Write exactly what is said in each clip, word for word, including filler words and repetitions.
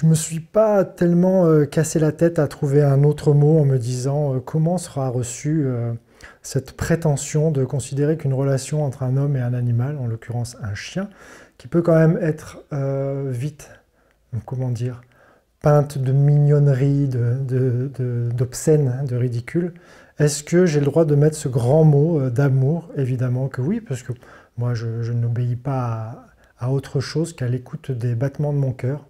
Je me suis pas tellement euh, cassé la tête à trouver un autre mot en me disant euh, comment sera reçue euh, cette prétention de considérer qu'une relation entre un homme et un animal, en l'occurrence un chien, qui peut quand même être euh, vite, comment dire, peinte de mignonnerie, d'obscène, de, de, de, de ridicule. Est-ce que j'ai le droit de mettre ce grand mot euh, d'amour? Évidemment que oui, parce que moi je, je n'obéis pas à, à autre chose qu'à l'écoute des battements de mon cœur.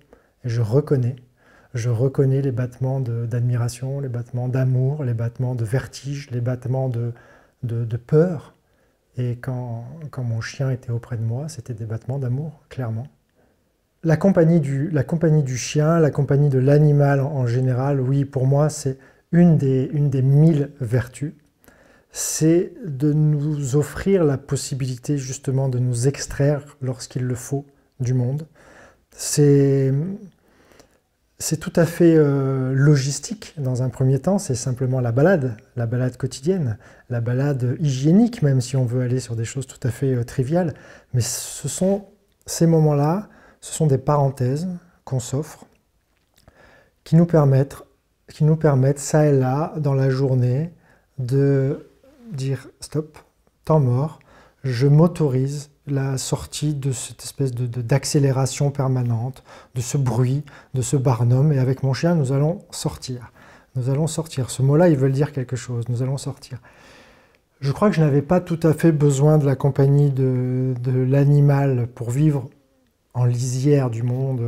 Et je reconnais, je reconnais les battements d'admiration, les battements d'amour, les battements de vertige, les battements de, de, de peur. Et quand, quand mon chien était auprès de moi, c'était des battements d'amour, clairement. La compagnie du, la compagnie du chien, la compagnie de l'animal en général, oui, pour moi, c'est une des, une des mille vertus. C'est de nous offrir la possibilité justement de nous extraire lorsqu'il le faut du monde. C'est tout à fait euh, logistique dans un premier temps, c'est simplement la balade, la balade quotidienne, la balade hygiénique, même si on veut aller sur des choses tout à fait euh, triviales. Mais ce sont ces moments-là, ce sont des parenthèses qu'on s'offre, qui nous permettent, qui nous permettent, ça et là, dans la journée, de dire stop, temps mort, je m'autorise la sortie de cette espèce de, d'accélération permanente, de ce bruit, de ce barnum, et avec mon chien, nous allons sortir. Nous allons sortir. Ce mot-là, ils veulent dire quelque chose. Nous allons sortir. Je crois que je n'avais pas tout à fait besoin de la compagnie de, de l'animal pour vivre en lisière du monde,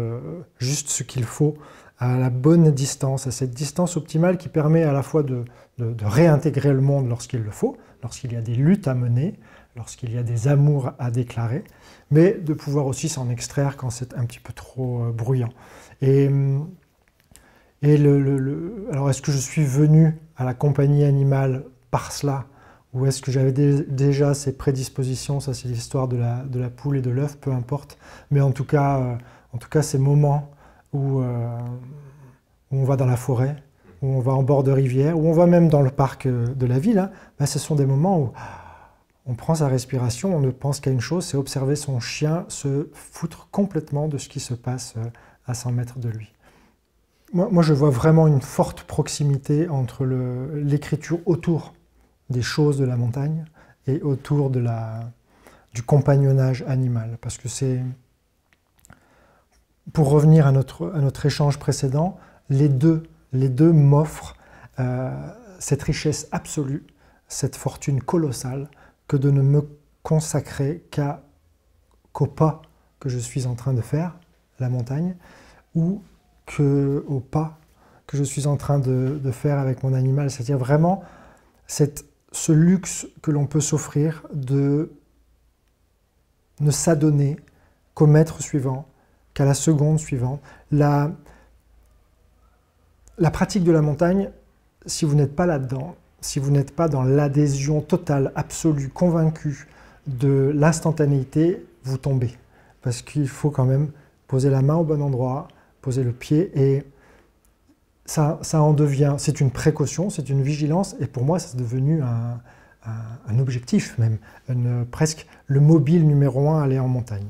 juste ce qu'il faut, à la bonne distance, à cette distance optimale qui permet à la fois de, de, de réintégrer le monde lorsqu'il le faut, lorsqu'il y a des luttes à mener, lorsqu'il y a des amours à déclarer, mais de pouvoir aussi s'en extraire quand c'est un petit peu trop euh, bruyant. Et, et le, le, le, alors, est-ce que je suis venu à la compagnie animale par cela, ou est-ce que j'avais dé déjà ces prédispositions? Ça, c'est l'histoire de la, de la poule et de l'œuf, peu importe. Mais en tout cas, euh, en tout cas ces moments où, euh, où on va dans la forêt, où on va en bord de rivière, où on va même dans le parc euh, de la ville, hein, ben, ce sont des moments où on prend sa respiration, on ne pense qu'à une chose, c'est observer son chien se foutre complètement de ce qui se passe à cent mètres de lui. Moi, moi je vois vraiment une forte proximité entre l'écriture autour des choses de la montagne et autour de la, du compagnonnage animal. Parce que c'est, pour revenir à notre, à notre échange précédent, les deux, les deux m'offrent euh, cette richesse absolue, cette fortune colossale, que de ne me consacrer qu'à qu'au pas que je suis en train de faire, la montagne, ou qu'au pas que je suis en train de, de faire avec mon animal. C'est-à-dire vraiment cette, ce luxe que l'on peut s'offrir de ne s'adonner qu'au mètre suivant, qu'à la seconde suivante. La, la pratique de la montagne, si vous n'êtes pas là-dedans, si vous n'êtes pas dans l'adhésion totale, absolue, convaincue de l'instantanéité, vous tombez. Parce qu'il faut quand même poser la main au bon endroit, poser le pied, et ça, ça en devient, c'est une précaution, c'est une vigilance, et pour moi c'est devenu un, un, un objectif même, une, presque le mobile numéro un, aller en montagne.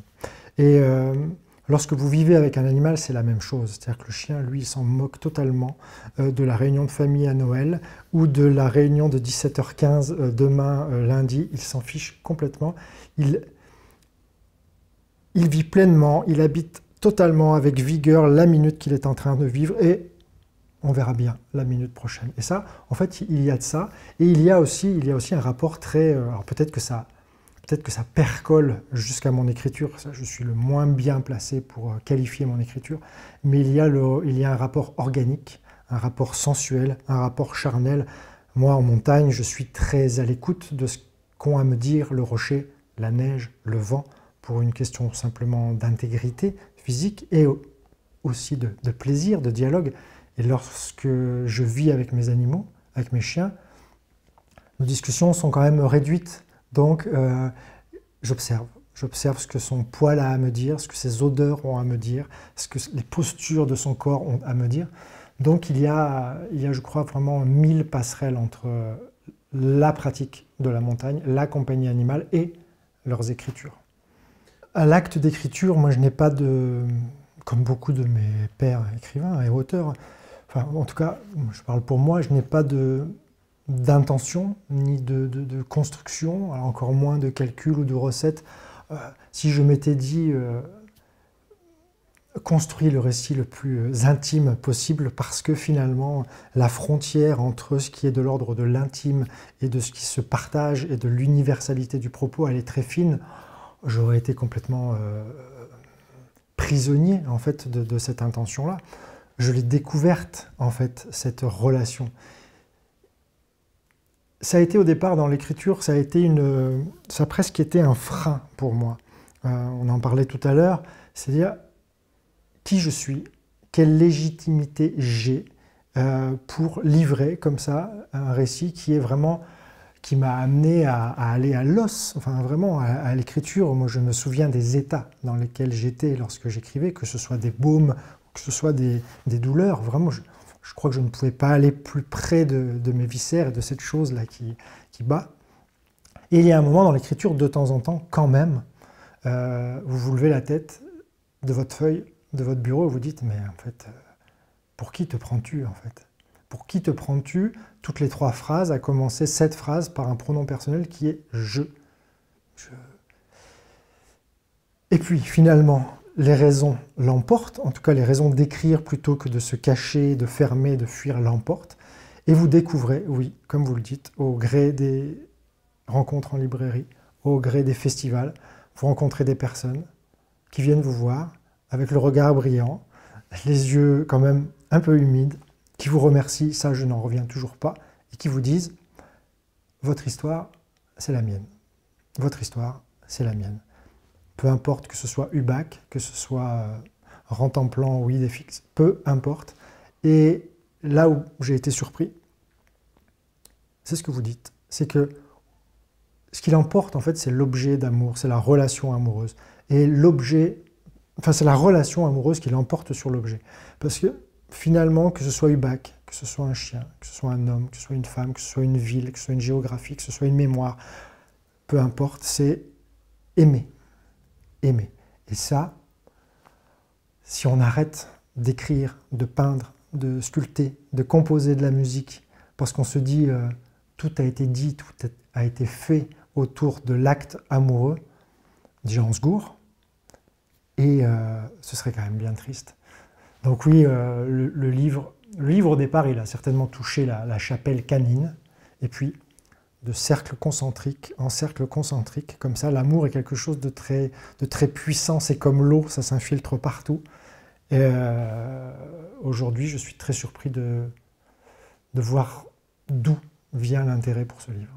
Et euh, lorsque vous vivez avec un animal, c'est la même chose. C'est-à-dire que le chien, lui, il s'en moque totalement euh, de la réunion de famille à Noël ou de la réunion de dix-sept heures quinze euh, demain, euh, lundi. Il s'en fiche complètement. Il, il vit pleinement, il habite totalement avec vigueur la minute qu'il est en train de vivre et on verra bien la minute prochaine. Et ça, en fait, il y a de ça. Et il y a aussi, il y a aussi un rapport très... Euh, alors peut-être que ça... Peut-être que ça percole jusqu'à mon écriture, ça, je suis le moins bien placé pour qualifier mon écriture, mais il y a, le, il y a un rapport organique, un rapport sensuel, un rapport charnel. Moi, en montagne, je suis très à l'écoute de ce qu'ont à me dire le rocher, la neige, le vent, pour une question simplement d'intégrité physique et aussi de, de plaisir, de dialogue. Et lorsque je vis avec mes animaux, avec mes chiens, nos discussions sont quand même réduites. Donc, euh, j'observe. J'observe ce que son poil a à me dire, ce que ses odeurs ont à me dire, ce que les postures de son corps ont à me dire. Donc, il y a, il y a je crois, vraiment mille passerelles entre la pratique de la montagne, la compagnie animale et leurs écritures. À l'acte d'écriture, moi, je n'ai pas de... comme beaucoup de mes pairs écrivains et auteurs, enfin, en tout cas, je parle pour moi, je n'ai pas de d'intention, ni de, de, de construction, alors encore moins de calcul ou de recette. Euh, si je m'étais dit euh, construis le récit le plus intime possible, parce que finalement la frontière entre ce qui est de l'ordre de l'intime et de ce qui se partage et de l'universalité du propos, elle est très fine, j'aurais été complètement euh, prisonnier en fait de, de cette intention-là. Je l'ai découverte en fait, cette relation. Ça a été au départ dans l'écriture, ça a été une, ça a presque été un frein pour moi. Euh, on en parlait tout à l'heure, c'est-à-dire qui je suis, quelle légitimité j'ai euh, pour livrer comme ça un récit qui est vraiment, qui m'a amené à, à aller à l'os, enfin vraiment à, à l'écriture. Moi, je me souviens des états dans lesquels j'étais lorsque j'écrivais, que ce soit des baumes, que ce soit des, des douleurs, vraiment. Je, Je crois que je ne pouvais pas aller plus près de, de mes viscères et de cette chose-là qui, qui bat. Et il y a un moment dans l'écriture, de temps en temps, quand même, euh, vous vous levez la tête de votre feuille, de votre bureau, et vous dites, mais en fait, pour qui te prends-tu, en fait? Pour qui te prends-tu? Toutes les trois phrases, à commencer cette phrase par un pronom personnel qui est « je ». Je... Et puis, finalement, les raisons l'emportent, en tout cas les raisons d'écrire plutôt que de se cacher, de fermer, de fuir l'emportent. Et vous découvrez, oui, comme vous le dites, au gré des rencontres en librairie, au gré des festivals, vous rencontrez des personnes qui viennent vous voir avec le regard brillant, les yeux quand même un peu humides, qui vous remercient, ça je n'en reviens toujours pas, et qui vous disent « votre histoire, c'est la mienne, votre histoire, c'est la mienne ». Peu importe que ce soit U B A C, que ce soit Rentemplan ou I D F X, peu importe. Et là où j'ai été surpris, c'est ce que vous dites, c'est que ce qui l'emporte en fait, c'est l'objet d'amour, c'est la relation amoureuse. Et l'objet, enfin c'est la relation amoureuse qui l'emporte sur l'objet. Parce que finalement, que ce soit U B A C, que ce soit un chien, que ce soit un homme, que ce soit une femme, que ce soit une ville, que ce soit une géographie, que ce soit une mémoire, peu importe, c'est aimer. Aimer. Et ça, si on arrête d'écrire, de peindre, de sculpter, de composer de la musique, parce qu'on se dit euh, tout a été dit, tout a été fait autour de l'acte amoureux, déjà on se gourre, et euh, ce serait quand même bien triste. Donc oui, euh, le, le, livre, le livre au départ, il a certainement touché la, la chapelle canine, et puis de cercle concentrique en cercle concentrique, comme ça, l'amour est quelque chose de très, de très puissant, c'est comme l'eau, ça s'infiltre partout. Et euh, aujourd'hui, je suis très surpris de, de voir d'où vient l'intérêt pour ce livre.